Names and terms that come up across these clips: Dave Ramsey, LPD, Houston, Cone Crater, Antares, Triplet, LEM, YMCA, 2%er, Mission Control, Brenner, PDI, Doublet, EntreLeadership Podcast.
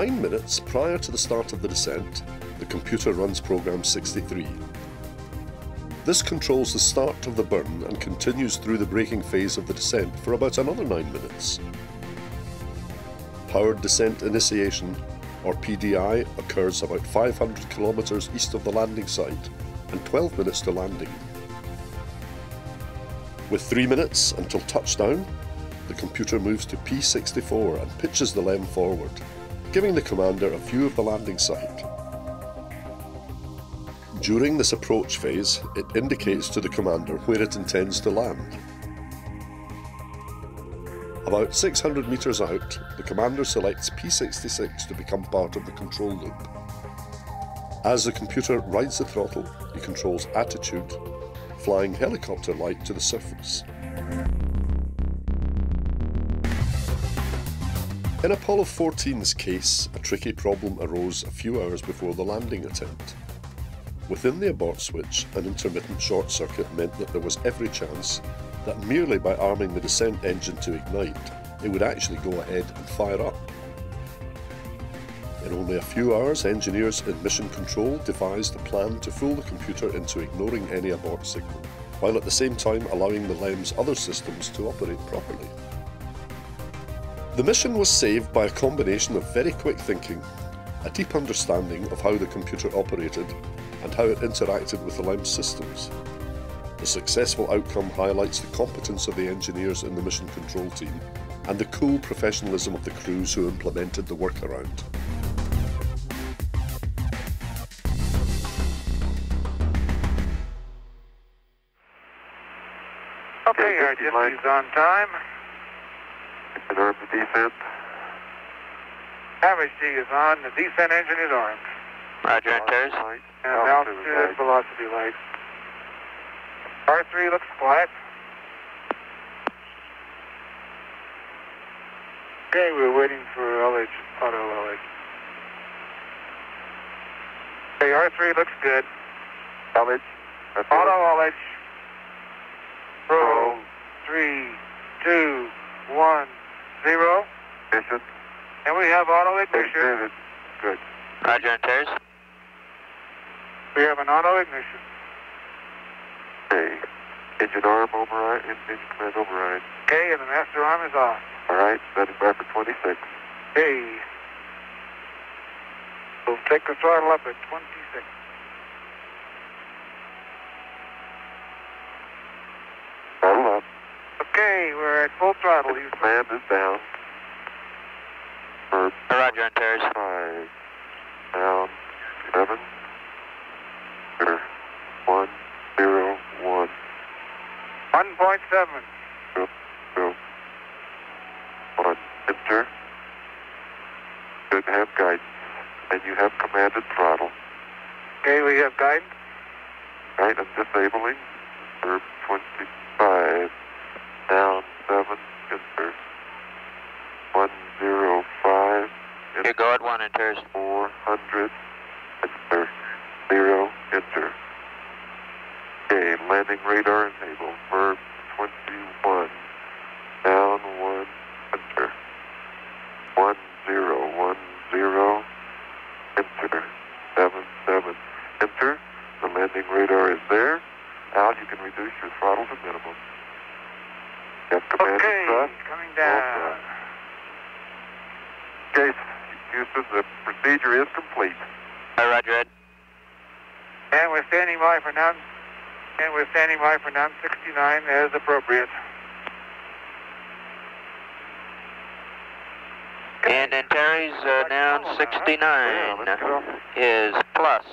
9 minutes prior to the start of the descent, the computer runs program 63. This controls the start of the burn and continues through the braking phase of the descent for about another 9 minutes. Powered descent initiation, or PDI, occurs about 500 kilometers east of the landing site and 12 minutes to landing. With 3 minutes until touchdown, the computer moves to P64 and pitches the LEM forward, giving the commander a view of the landing site. During this approach phase, it indicates to the commander where it intends to land. About 600 meters out, the commander selects P66 to become part of the control loop. As the computer rides the throttle, he controls attitude, flying helicopter light to the surface. In Apollo 14's case, a tricky problem arose a few hours before the landing attempt. Within the abort switch, an intermittent short circuit meant that there was every chance that merely by arming the descent engine to ignite, it would actually go ahead and fire up. In only a few hours, engineers in Mission Control devised a plan to fool the computer into ignoring any abort signal, while at the same time allowing the LEM's other systems to operate properly. The mission was saved by a combination of very quick thinking, a deep understanding of how the computer operated, and how it interacted with the LEM systems. The successful outcome highlights the competence of the engineers in the Mission Control team and the cool professionalism of the crews who implemented the workaround. Okay, our distance is on time. An arm to descent. Average D is on, the descent engine is armed. Roger, Antares. And altitude velocity light. R3 looks flat. Okay, we're waiting for LH, auto LH. Okay, R3 looks good. LH. Auto LH. Roll. 3, 2, 1, 0. Ignition. And we have auto ignition. Good. Roger, Antares. We have an auto ignition. Okay. Engine arm override, engine command override. Okay, and the master arm is off. Alright, setting back for 26. Okay. We'll take the throttle up at 26. Throttle up. Okay, we're at full throttle. The command is down. Roger, Antares. 5, down, 7, 1, 0, 1. 1.7. 0, 1. Enter. Good, have guidance. And you have commanded throttle. Okay, we have guidance. Right, I'm disabling. Verb 25. Down 7. Enter. 105. Okay, go at 1, Antares. 400. Enter. 0. Enter. Okay, landing radar enabled. Verb 21. Down 1. Enter. 1010. Enter. 77. Enter. The landing radar is there. Now you can reduce your throttle to minimum. You have command and thrust. Okay, coming down. Okay, Houston, the procedure is complete. All right, Roger. And we're standing by for now. And we're standing by for NOM 69 as appropriate. And Antares, NOM 69 is plus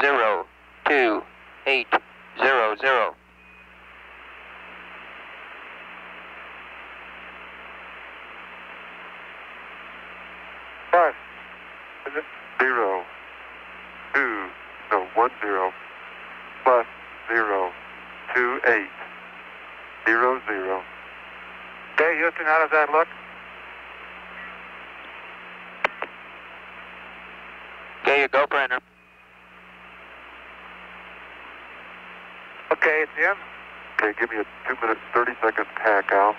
02800. Plus 0 2 no 1 0. Plus 02800. Okay, Houston, how does that look? Okay, you go, Brenner. Okay, it's in. Okay, give me a 2-minute, 30-second pack out.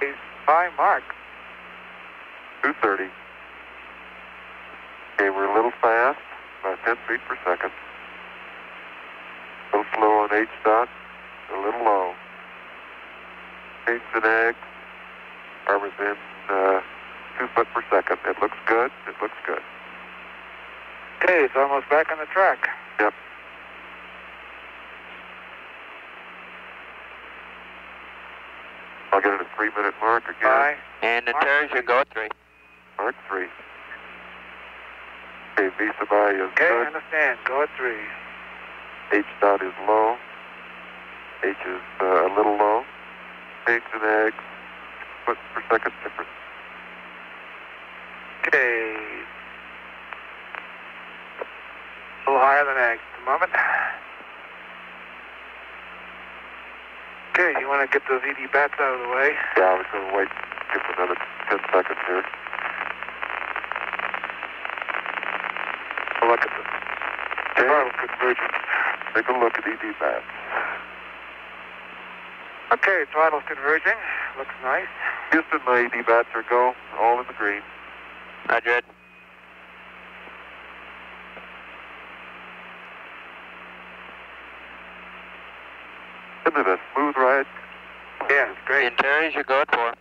He's by mark. 2:30. Okay, we're a little fast, about 10 feet per second. A little slow on H dot, a little low. Change the nag. Arbor's in 2 foot per second. It looks good. It looks good. Okay, it's almost back on the track. Yep. I'll get it a 3 minute mark again. Bye. And Antares, you go at 3. Mark 3. Okay, V sub I is good. Okay, understand. Go at 3. H dot is low. H is a little low. Change the nag. Foot per second difference. Okay. A little higher than X at the moment. Okay, you want to get those ED bats out of the way? Yeah, I was going to wait just another 10 seconds here. Look at the throttle convergence. Take a look at ED bats. Okay, throttle's converging. Looks nice. Houston, my ED bats are go, all in the green. Roger. Isn't it a smooth ride? Yeah, it's great. Antares, you're good for.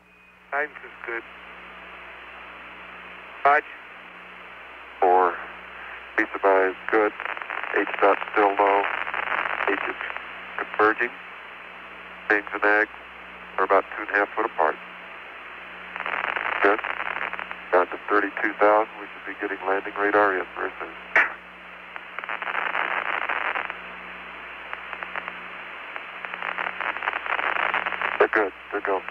Guidance is good. Hodge. 4. Piece of I is good. H dot still low. H is converging. Things and eggs are about 2.5 foot apart. Good. Down to 32,000, we should be getting landing radar in very soon. They're good, they're going.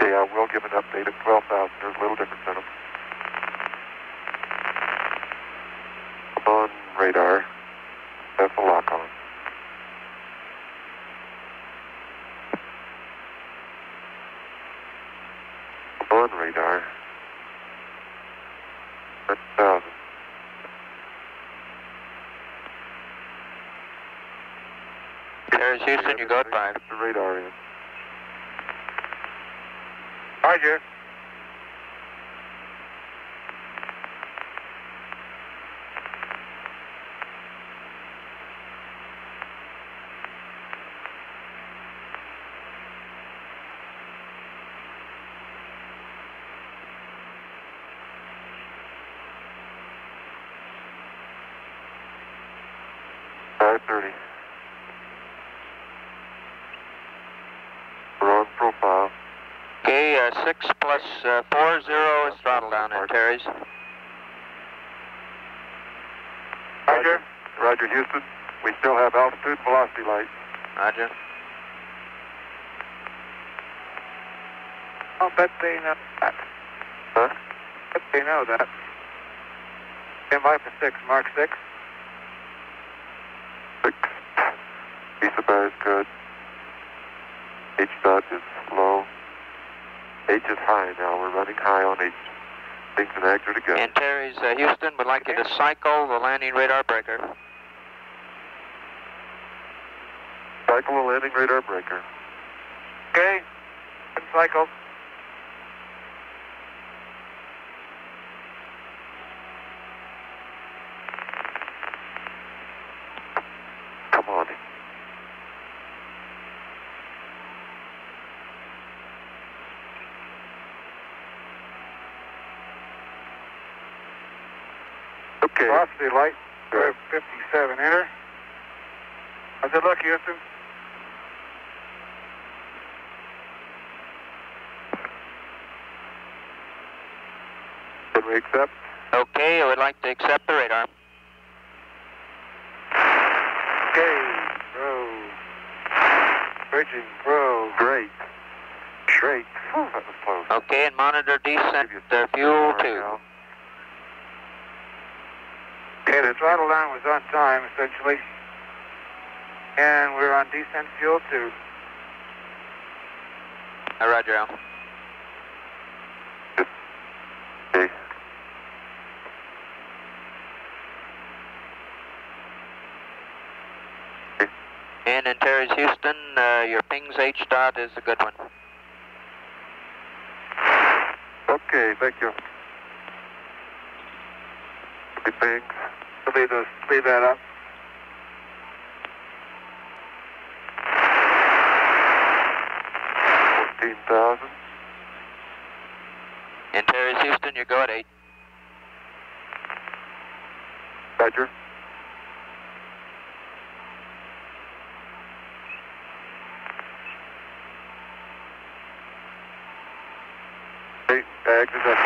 Okay, I will give an update at 12,000. There's a little difference in them. On radar. That's a lock on. On radar. 30,000. There's Houston, you got 5. The radar in. Roger. We're on profile. Okay, 6 plus 4 0 is throttle down, Antares. Roger. Roger, Houston. We still have altitude velocity light. Roger. I'll bet they know that. Huh? Bet they know that. Stand by for 6, Mark 6. 6. Piece of bar is good. H dot is low. H is high now. We're running high on H. Things and eggs are together. Antares, Houston would like you to cycle the landing radar breaker. Cycle the landing radar breaker. Okay. And cycle. Okay. Velocity light, 57, enter. Good luck, Houston. Can we accept? Okay, I would like to accept the radar. Okay, bro. Bridging, bro. Great. Great. Whew, that was close. Okay, and monitor descent, fuel 2. Now. Okay, the throttle down was on time, essentially, and we're on descent fuel 2. Roger, Al. Okay. And Antares, Houston, your ping's H-dot is a good one. Okay, thank you. The pings. Somebody speed that up. Antares, Houston, you go at 8. Roger. Eight, exit up.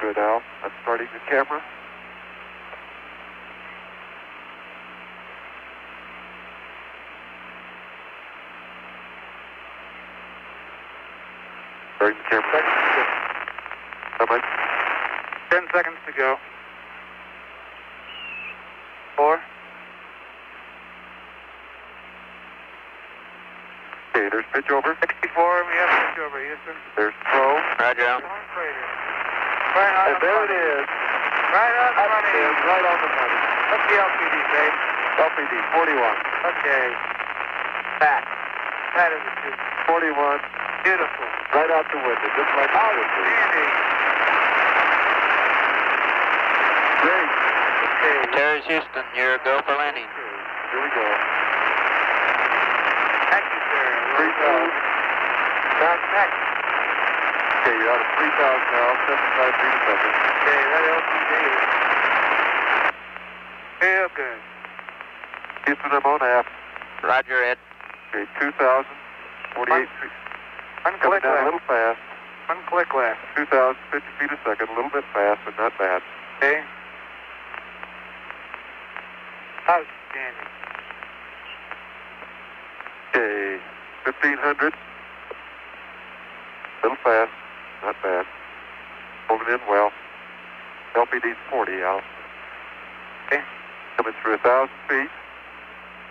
Good out. I'm starting the camera. Starting the camera. Bye-bye. 10 seconds to go. 4. Okay, there's pitch over. 64, we have pitch over, Houston. There's 12. Roger out. And there it is. Right on the money. Right on the money. What's the LPD, babe? LPD, 41. Okay. Back. That is a good 41. Beautiful. Right out the window, just like the window. Outstanding. Great. Okay. Antares, Houston, you're go for landing. Here we go. Thank you, sir. 3,000. Down next. Okay, you're out of 3,000 now, 75 feet a second. Okay, that LPD is real good. Houston, I'm on aft. Roger, Ed. Okay, 2,000, 48 feet. One click left. A little fast. One click left. 2,050 feet a second, a little bit fast, but not bad. Okay. Outstanding. Okay, 1,500. A little fast. Not bad. Holding in well. LPD's 40 out. Okay. Coming through 1,000 feet.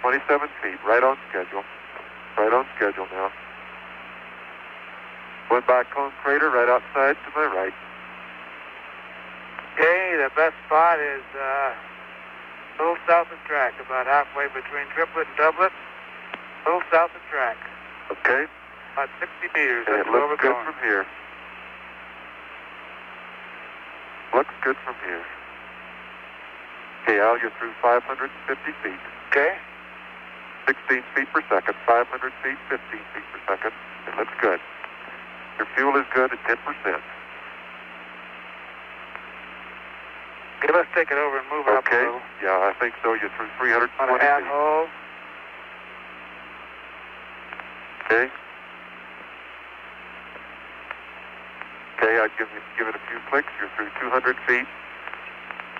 27 feet. Right on schedule. Right on schedule now. Went by Cone Crater right outside to my right. Okay, the best spot is a little south of track, about halfway between Triplet and Doublet. A little south of track. Okay. About 60 meters. And it looks good from here. Looks good from here. Okay, Al, you're through 550 feet. Okay. 16 feet per second, 500 feet, 15 feet per second. It looks good. Your fuel is good at 10%. Okay, let's take it over and move it up a little. Yeah, I think so. You're through 320 feet. Hold. Okay. Okay, I'd give it a few clicks. You're through 200 feet.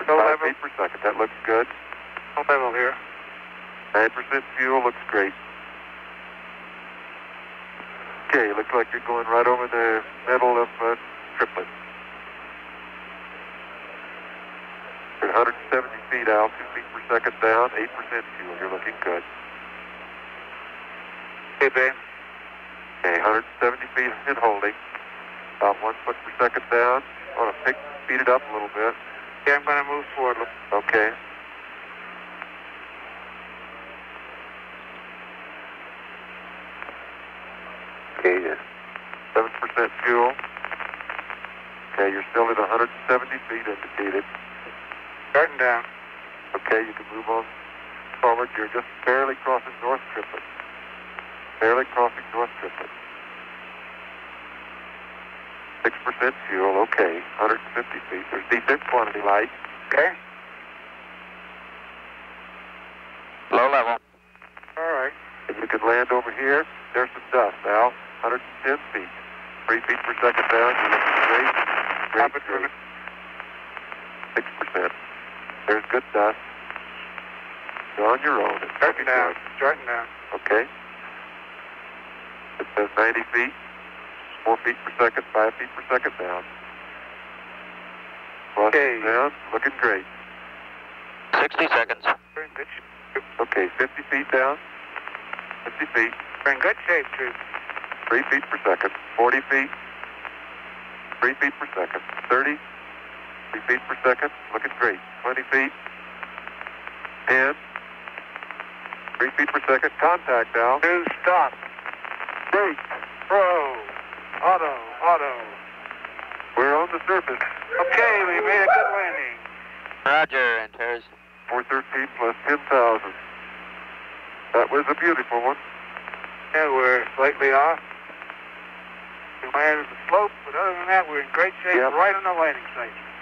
No level. 5 feet per second. That looks good. No level here. 9% fuel. Looks great. Okay, looks like you're going right over the middle of Triplet. You're 170 feet out, 2 feet per second down, 8% fuel. You're looking good. Hey, babe. Okay, 170 feet and holding. About 1 foot per second down. I'm going to speed it up a little bit. Okay, I'm going to move forward. Okay. Okay, 7% fuel. Okay, you're still at 170 feet indicated. Starting down. Okay, you can move on forward. You're just barely crossing North Triplet. Barely crossing North Triplet. 6% fuel. Okay, 150 feet. There's decent quantity light. Okay. Low level. All right. If you could land over here, there's some dust now. 110 feet. 3 feet per second down. You're looking great. Great. 6%. There's good dust. You're on your own. Starting now. Starting now. Okay. It says 90 feet. 4 feet per second. 5 feet per second down. Okay. Down. Looking great. 60 seconds. We're in good shape. Okay. 50 feet down. 50 feet. We're in good shape, troops. 3 feet per second, 40 feet, 3 feet per second, 30, 20 feet per second. Looking great. 20 feet. 10. 3 feet per second. Contact now. Two, stop. Brake. Pro. Auto. Auto. We're on the surface. Okay, we made a good landing. Roger, Antares. 413 plus 10,000. That was a beautiful one. Yeah, we're slightly off. We landed the slope, but other than that, we're in great shape, yep. Right on the landing site.